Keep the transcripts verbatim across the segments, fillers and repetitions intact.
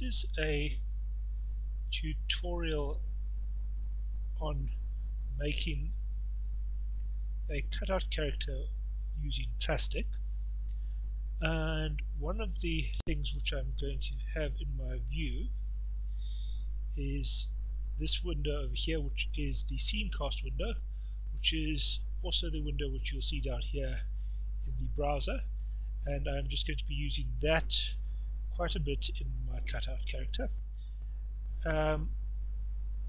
This is a tutorial on making a cutout character using plastic, and one of the things which I'm going to have in my view is this window over here, which is the scene cast window, which is also the window which you'll see down here in the browser, and I'm just going to be using that quite a bit in my cutout character. Um,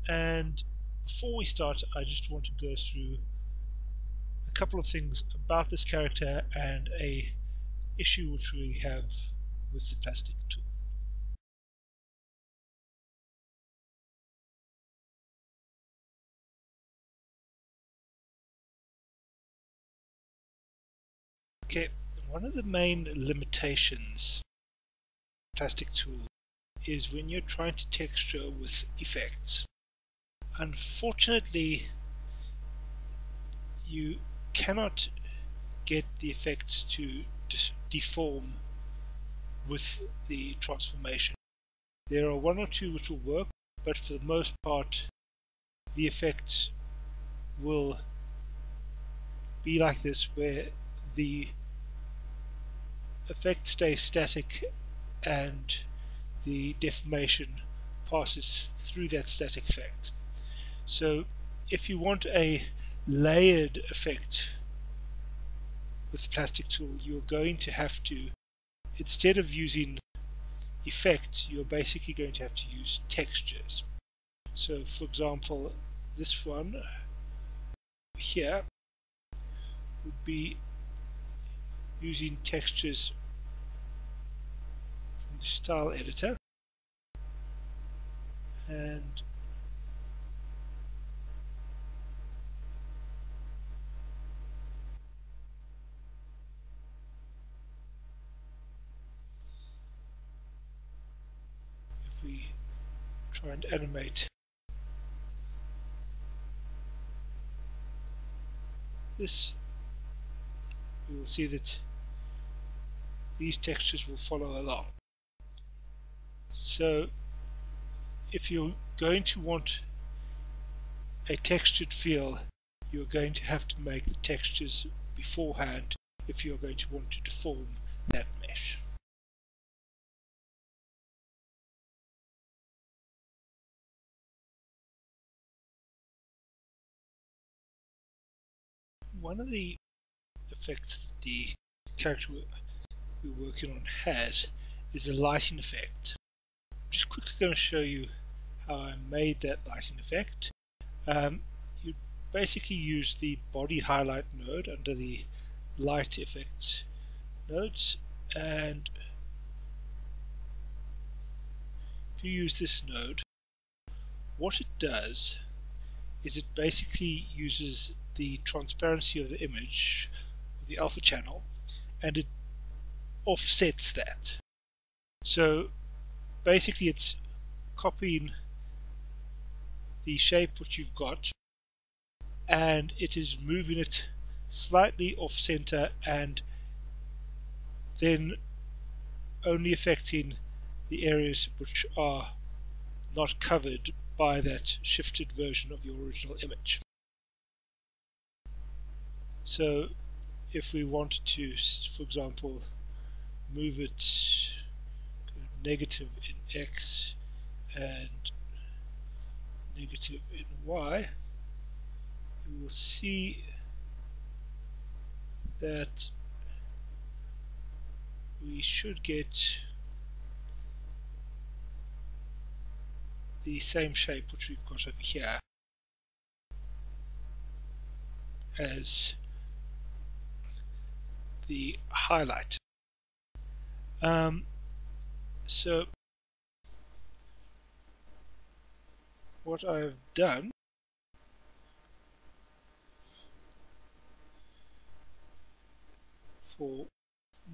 and before we start, I just want to go through a couple of things about this character and a issue which we have with the plastic tool. Okay, one of the main limitations of the plastic tool is when you're trying to texture with effects. Unfortunately, you cannot get the effects to deform with the transformation. There are one or two which will work, but for the most part the effects will be like this, where the effect stays static and the deformation passes through that static effect. So if you want a layered effect with the plastic tool, you're going to have to, instead of using effects, you're basically going to have to use textures. So for example, this one here would be using textures from the style editor, and if we try and animate this, you will see that these textures will follow along. So if you're going to want a textured feel, you're going to have to make the textures beforehand if you're going to want to deform that mesh. One of the effects that the character we're working on has is a lighting effect. I'm just quickly going to show you how I made that lighting effect. Um, you basically use the body highlight node under the light effects nodes, and if you use this node, what it does is it basically uses the transparency of the image, the alpha channel, and it offsets that. So basically it's copying the shape which you've got, and it is moving it slightly off center, and then only affecting the areas which are not covered by that shifted version of your original image. So if we wanted to, for example, move it negative in X and negative in Y, you will see that we should get the same shape which we've got over here as the highlight. Um, so what I've done for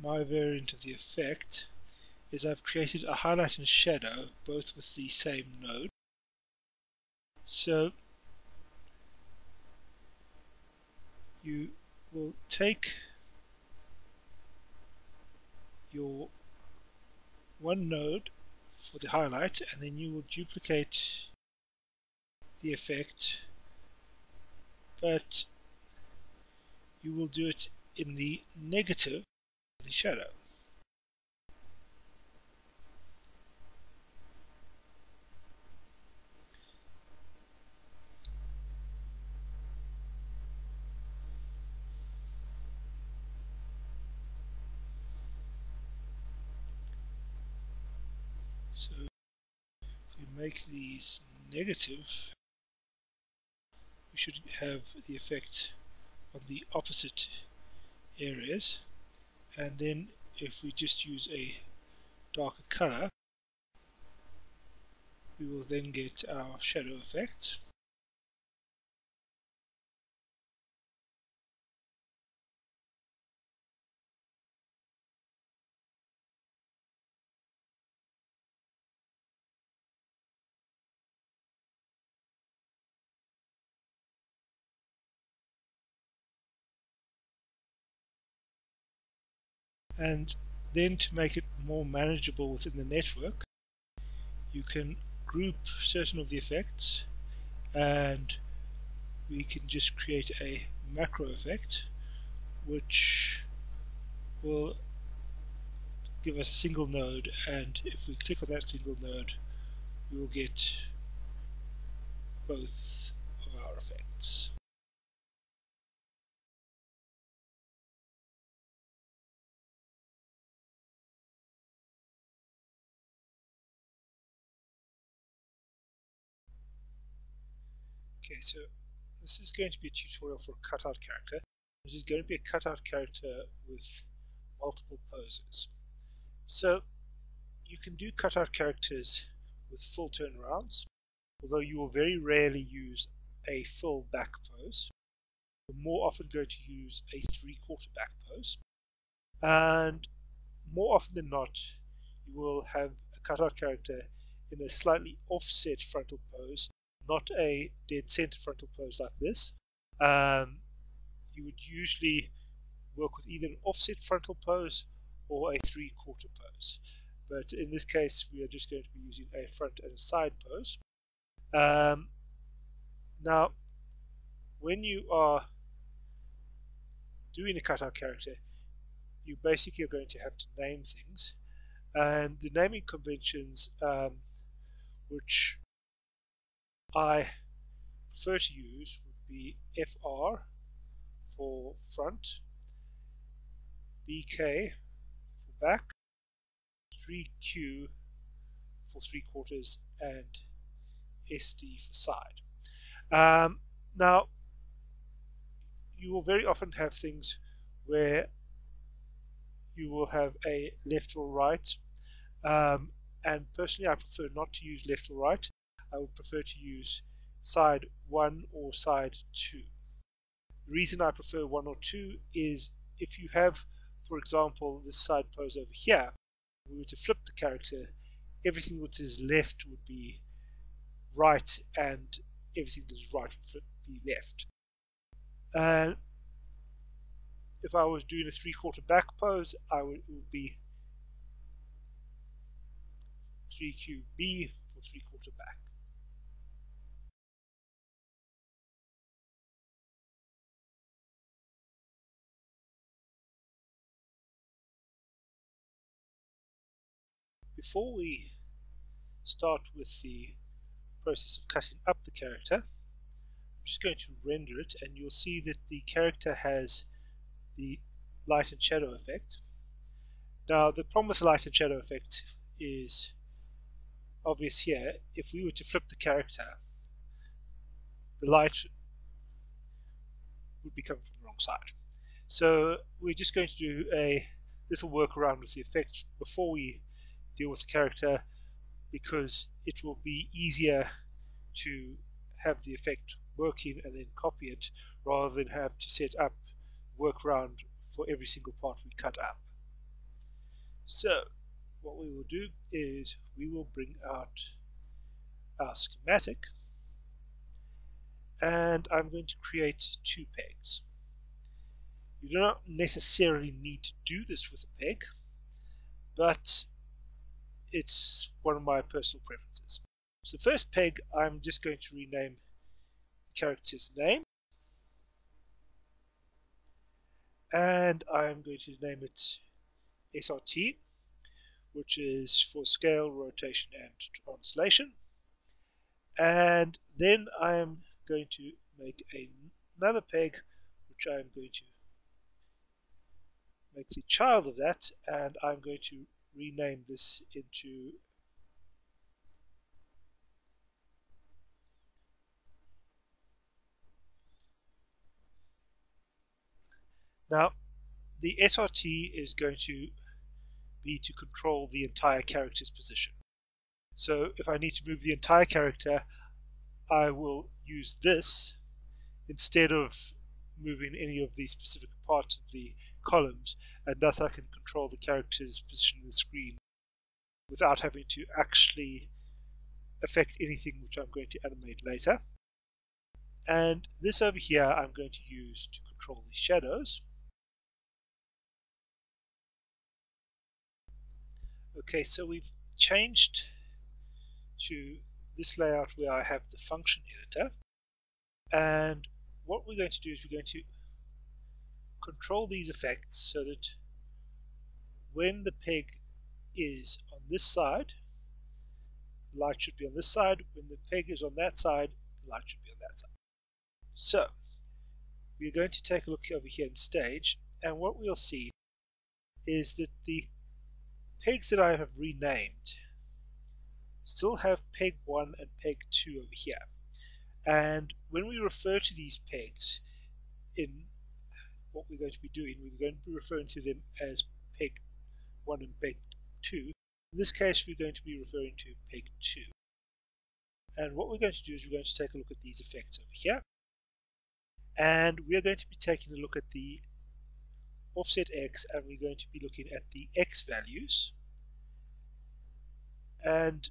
my variant of the effect is I've created a highlight and shadow both with the same node. So you will take your one node for the highlight, and then you will duplicate the effect, but you will do it in the negative of the shadow. So if we make these negative, we should have the effect on the opposite areas, and then if we just use a darker color, we will then get our shadow effect. And then, to make it more manageable within the network, you can group certain of the effects, and we can just create a macro effect which will give us a single node, and if we click on that single node we will get both of our effects. Okay, so this is going to be a tutorial for a cutout character. This is going to be a cutout character with multiple poses. So you can do cutout characters with full turnarounds, although you will very rarely use a full back pose. You're more often going to use a three-quarter back pose, and more often than not you will have a cutout character in a slightly offset frontal pose, not a dead center frontal pose like this. Um, you would usually work with either an offset frontal pose or a three-quarter pose, but in this case we are just going to be using a front and a side pose. Um, now when you are doing a cutout character, you basically are going to have to name things, and the naming conventions um, which I prefer to use would be F R for front, B K for back, three Q for three quarters, and S D for side. Um, now, you will very often have things where you will have a left or right, um, and personally I prefer not to use left or right. I would prefer to use side one or side two. The reason I prefer one or two is if you have, for example, this side pose over here, if we were to flip the character, everything which is left would be right, and everything that is right would be left. Uh, if I was doing a three-quarter back pose, I would, it would be three Q B for three-quarter back. Before we start with the process of cutting up the character, I'm just going to render it, and you'll see that the character has the light and shadow effect. Now the problem with the light and shadow effect is obvious here. If we were to flip the character, the light would be coming from the wrong side. So we're just going to do a little workaround with the effect before we deal with the character, because it will be easier to have the effect working and then copy it rather than have to set up workaround for every single part we cut up. So what we will do is we will bring out our schematic, and I'm going to create two pegs. You do not necessarily need to do this with a peg, but it's one of my personal preferences. So first peg, I'm just going to rename the character's name, and I'm going to name it S R T, which is for scale, rotation and translation. And then I am going to make a, another peg, which I am going to make the child of that, and I'm going to rename this into now the S R T is going to be to control the entire character's position. So if I need to move the entire character, I will use this instead of moving any of the specific parts of the columns, and thus I can control the character's position on the screen without having to actually affect anything which I'm going to animate later. And this over here I'm going to use to control the shadows. Okay, so we've changed to this layout where I have the function editor, and what we're going to do is we're going to control these effects so that when the peg is on this side, the light should be on this side. When the peg is on that side, the light should be on that side. So we're going to take a look over here in stage, and what we'll see is that the pegs that I have renamed still have peg one and peg two over here. And when we refer to these pegs in what we're going to be doing, we're going to be referring to them as peg one and peg two. In this case, we're going to be referring to peg two. And what we're going to do is we're going to take a look at these effects over here. And we're going to be taking a look at the offset X, and we're going to be looking at the X values. And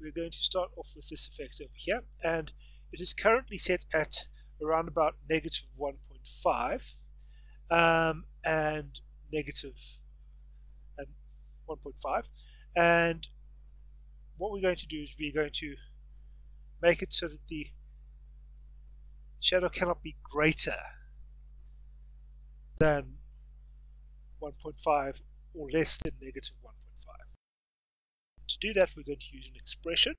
we're going to start off with this effect over here, and it is currently set at around about negative one point five um, and negative and one point five. And what we're going to do is we're going to make it so that the shadow cannot be greater than one point five or less than negative one point five. To do that, we're going to use an expression.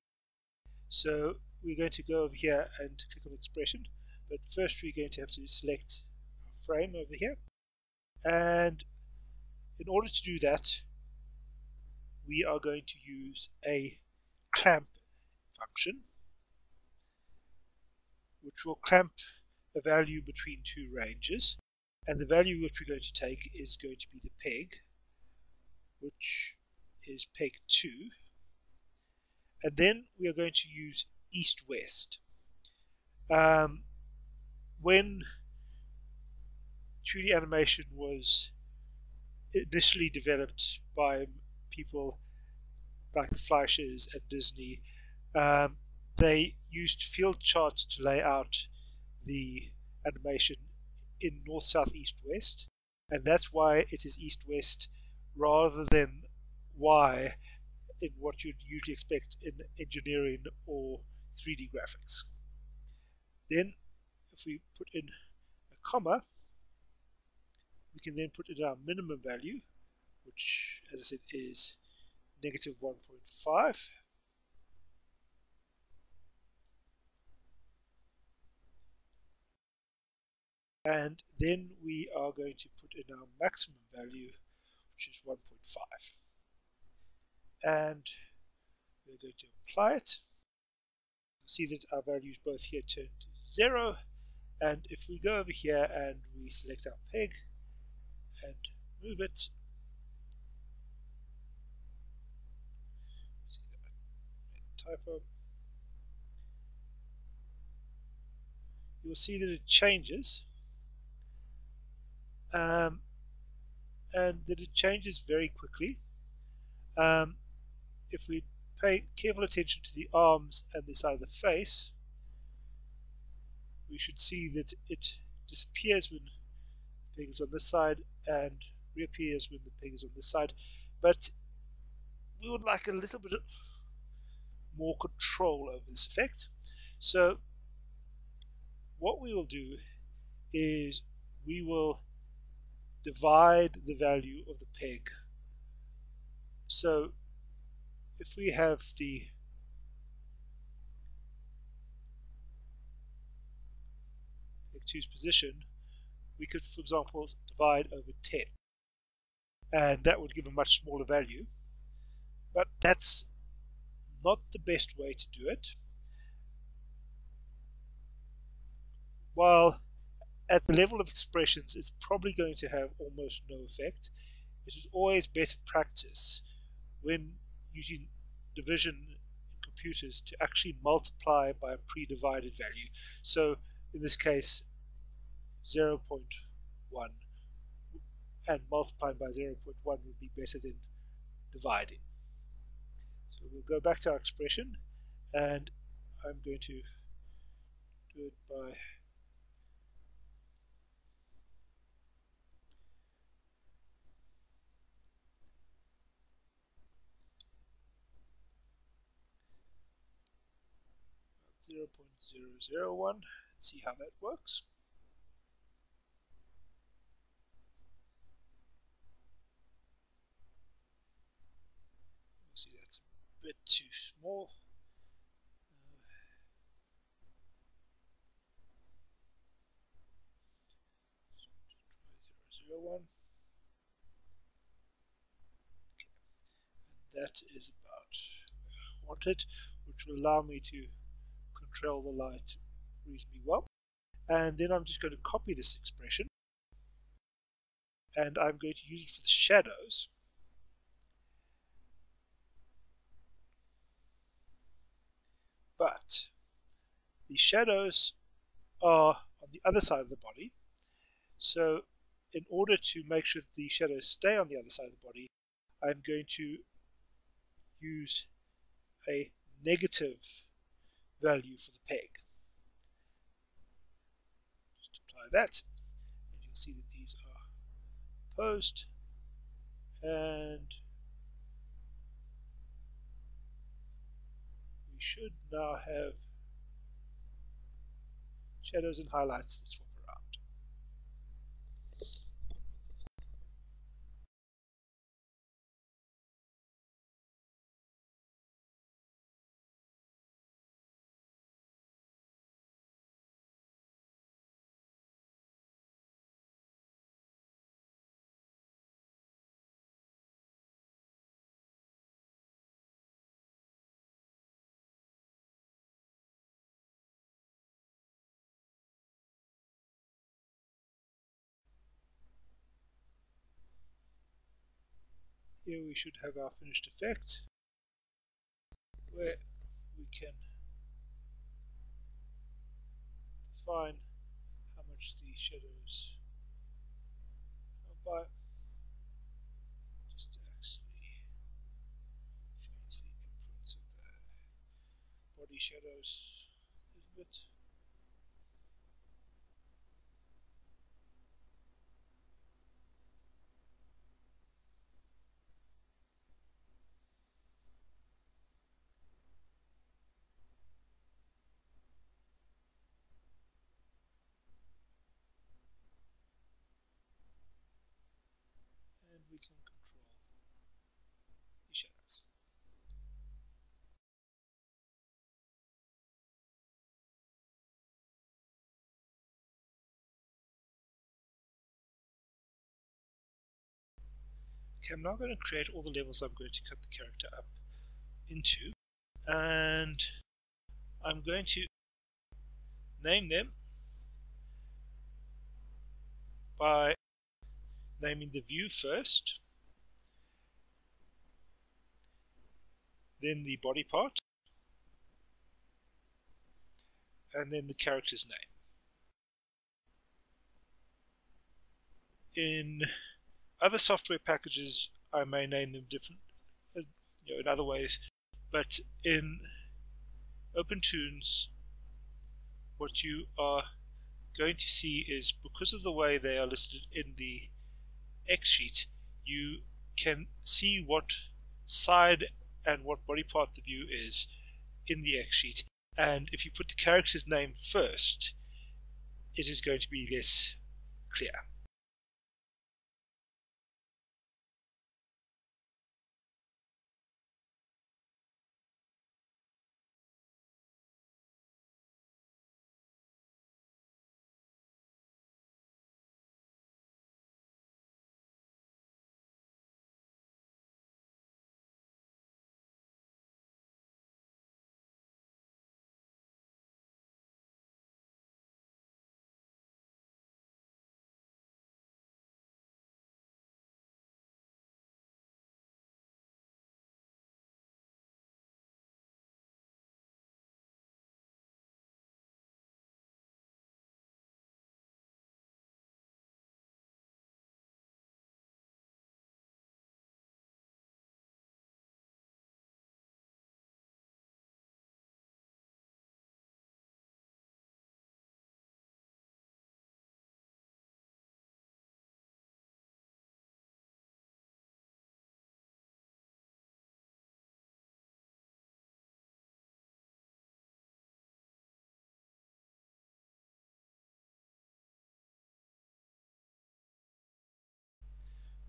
So we're going to go over here and click on expression, but first we're going to have to select our frame over here. And in order to do that, we are going to use a clamp function, which will clamp a value between two ranges, and the value which we're going to take is going to be the peg, which is peg two, and then we are going to use east-west. Um, when two D animation was initially developed by people like the Fleischers and Disney, um, they used field charts to lay out the animation in north, south, east, west, and that's why it is east-west rather than Y in what you'd usually expect in engineering or three D graphics. Then if we put in a comma, we can then put in our minimum value, which as I said is negative one point five. And then we are going to put in our maximum value, which is one point five. And we're going to apply it. You'll see that our values both here turn to zero. And if we go over here and we select our peg and move it, typo, you'll see that it changes. Um, and that it changes very quickly. Um, if we pay careful attention to the arms and the side of the face, we should see that it disappears when the peg is on this side and reappears when the peg is on this side, but we would like a little bit more control over this effect. So what we will do is we will divide the value of the peg. So if we have the choose position, we could, for example, divide over ten, and that would give a much smaller value, but that's not the best way to do it. While at the level of expressions it's probably going to have almost no effect, it is always better practice when using division in computers to actually multiply by a pre-divided value. So in this case zero point one, and multiplying by zero point one would be better than dividing. So we'll go back to our expression, and I'm going to do it by zero point zero zero one. See how that works. See, that's a bit too small. Uh, zero point zero zero one. Okay. And that is about what I wanted, which will allow me to control the light reasonably well. And then I'm just going to copy this expression, and I'm going to use it for the shadows. But the shadows are on the other side of the body, so in order to make sure that the shadows stay on the other side of the body, I'm going to use a negative value for the peg. That, and you'll see that these are opposed, and we should now have shadows and highlights that swap around. Here we should have our finished effect, where we can define how much the shadows are by. Just to actually change the influence of the body shadows a little bit. We can control the shadows. Okay, I'm now going to create all the levels I'm going to cut the character up into, and I'm going to name them by naming the view first, then the body part, and then the character's name. In other software packages I may name them different, you know, in other ways, but in OpenToonz what you are going to see is, because of the way they are listed in the X sheet, you can see what side and what body part the view is in the X sheet. And if you put the character's name first, it is going to be less clear.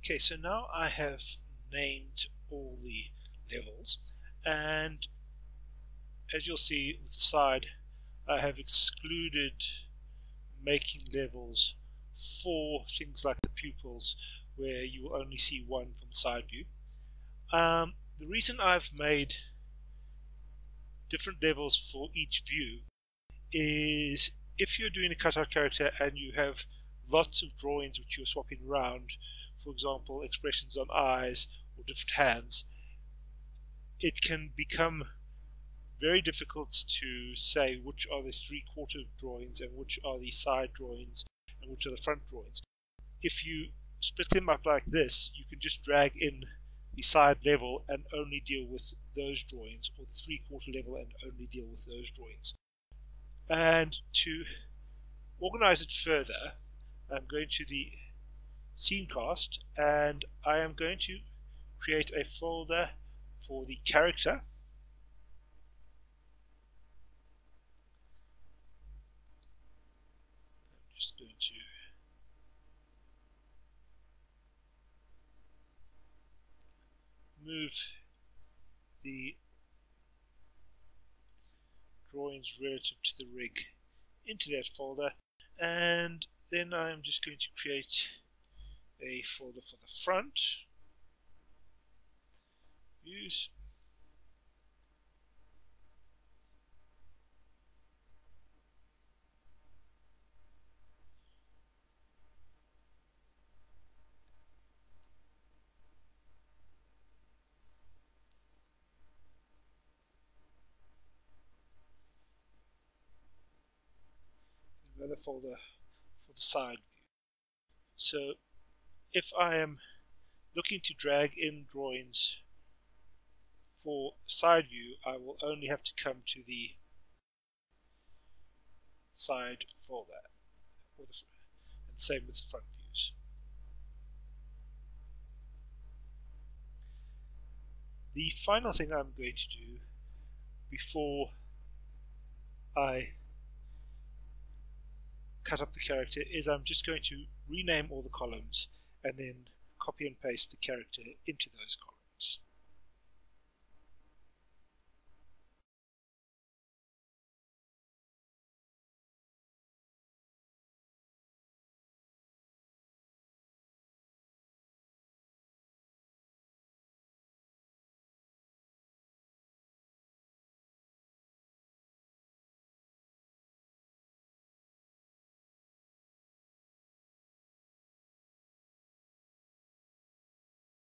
Okay, so now I have named all the levels, and as you'll see with the side, I have excluded making levels for things like the pupils, where you will only see one from the side view. Um, the reason I've made different levels for each view is if you're doing a cutout character and you have lots of drawings which you're swapping around, for example, expressions on eyes or different hands, it can become very difficult to say which are the three-quarter drawings and which are the side drawings and which are the front drawings. If you split them up like this, you can just drag in the side level and only deal with those drawings, or the three-quarter level and only deal with those drawings. And to organize it further, I'm going to the Scenecast, and I am going to create a folder for the character, I'm just going to move the drawings relative to the rig into that folder, and then I am just going to create a folder for the front views, another folder for the side view. So if I am looking to drag in drawings for side view, I will only have to come to the side folder, and same with the front views. The final thing I'm going to do before I cut up the character is I'm just going to rename all the columns and then copy and paste the character into those columns.